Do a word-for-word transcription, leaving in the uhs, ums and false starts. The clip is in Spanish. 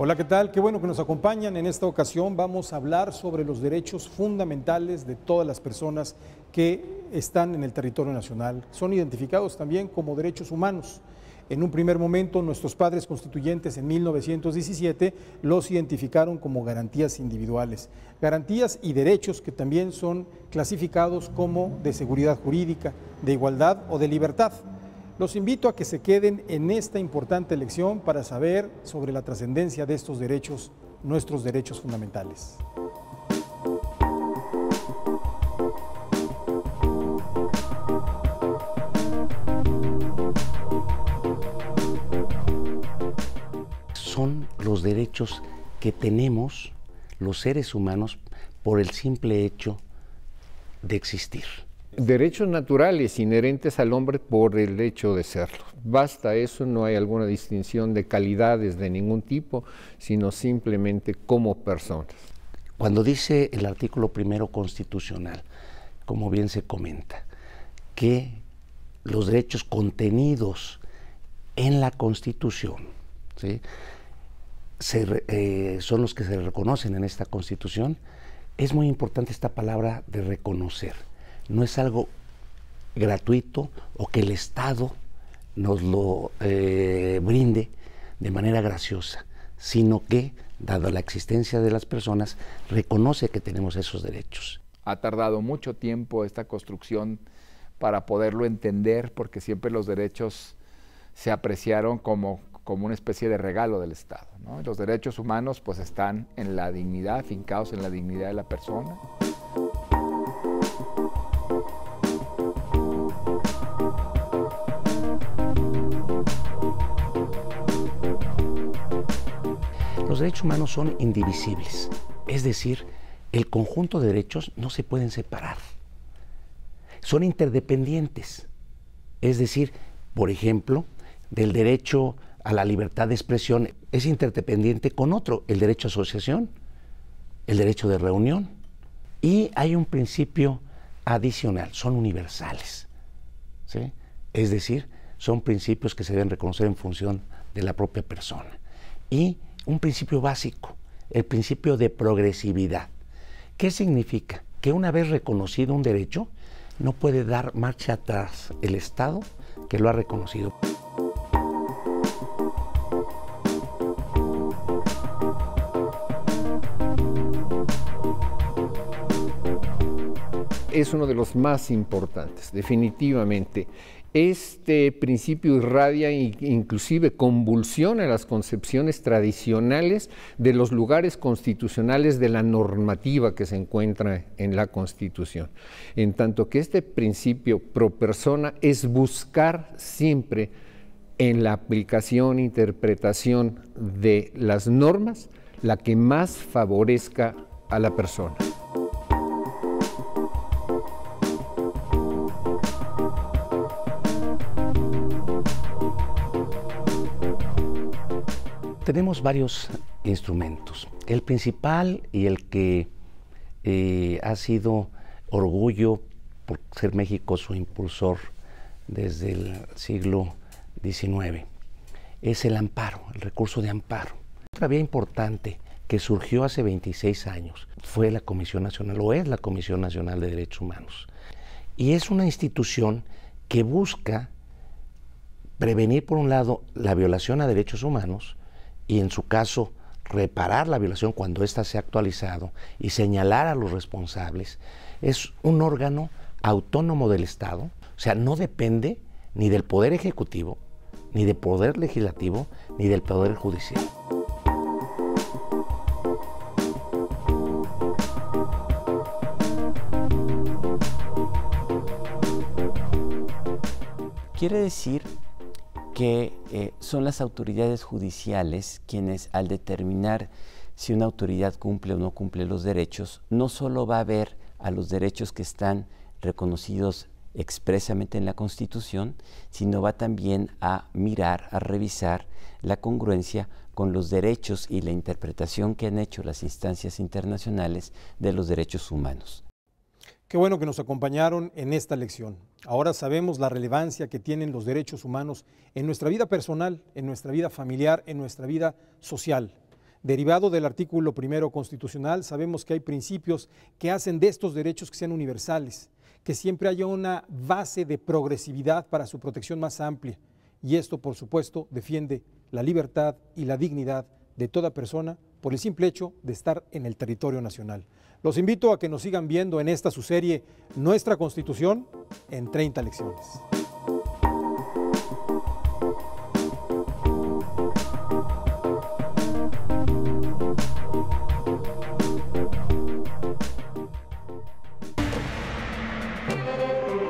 Hola, ¿qué tal? Qué bueno que nos acompañan. En esta ocasión vamos a hablar sobre los derechos fundamentales de todas las personas que están en el territorio nacional. Son identificados también como derechos humanos. En un primer momento, nuestros padres constituyentes en mil novecientos diecisiete los identificaron como garantías individuales, garantías y derechos que también son clasificados como de seguridad jurídica, de igualdad o de libertad. Los invito a que se queden en esta importante lección para saber sobre la trascendencia de estos derechos, nuestros derechos fundamentales. Son los derechos que tenemos los seres humanos por el simple hecho de existir. Derechos naturales inherentes al hombre por el hecho de serlo. Basta eso, no hay alguna distinción de calidades de ningún tipo, sino simplemente como personas. Cuando dice el artículo primero constitucional, como bien se comenta, que los derechos contenidos en la Constitución, ¿sí? Se, eh, son los que se reconocen en esta Constitución. Es muy importante esta palabra de reconocer. No es algo gratuito o que el Estado nos lo eh, brinde de manera graciosa, sino que, dada la existencia de las personas, reconoce que tenemos esos derechos. Ha tardado mucho tiempo esta construcción para poderlo entender, porque siempre los derechos se apreciaron como como una especie de regalo del Estado, ¿no? Los derechos humanos pues están en la dignidad, fincados en la dignidad de la persona. Los derechos humanos son indivisibles, es decir, el conjunto de derechos no se pueden separar. Son interdependientes, es decir, por ejemplo, del derecho a la libertad de expresión es interdependiente con otro, el derecho a asociación, el derecho de reunión. Y hay un principio adicional, son universales, ¿sí? Es decir, son principios que se deben reconocer en función de la propia persona. Y un principio básico, el principio de progresividad. ¿Qué significa? Que una vez reconocido un derecho, no puede dar marcha atrás el Estado que lo ha reconocido. Es uno de los más importantes, definitivamente. Este principio irradia e inclusive convulsiona las concepciones tradicionales de los lugares constitucionales de la normativa que se encuentra en la Constitución. En tanto que este principio pro persona es buscar siempre en la aplicación, interpretación de las normas, la que más favorezca a la persona. Tenemos varios instrumentos. El principal y el que eh, ha sido orgullo por ser México su impulsor desde el siglo diecinueve es el amparo, el recurso de amparo. Otra vía importante que surgió hace veintiséis años fue la Comisión Nacional, o es la Comisión Nacional de Derechos Humanos. Y es una institución que busca prevenir, por un lado, la violación a derechos humanos, y en su caso reparar la violación cuando ésta se ha actualizado y señalar a los responsables. Es un órgano autónomo del Estado, o sea, no depende ni del Poder Ejecutivo, ni del Poder Legislativo, ni del Poder Judicial. Quiere decir que eh, son las autoridades judiciales quienes, al determinar si una autoridad cumple o no cumple los derechos, no solo va a ver a los derechos que están reconocidos expresamente en la Constitución, sino va también a mirar, a revisar la congruencia con los derechos y la interpretación que han hecho las instancias internacionales de los derechos humanos. Qué bueno que nos acompañaron en esta lección. Ahora sabemos la relevancia que tienen los derechos humanos en nuestra vida personal, en nuestra vida familiar, en nuestra vida social. Derivado del artículo primero constitucional, sabemos que hay principios que hacen de estos derechos que sean universales, que siempre haya una base de progresividad para su protección más amplia. Y esto, por supuesto, defiende la libertad y la dignidad de toda persona por el simple hecho de estar en el territorio nacional. Los invito a que nos sigan viendo en esta su serie Nuestra Constitución en treinta lecciones. Thank you.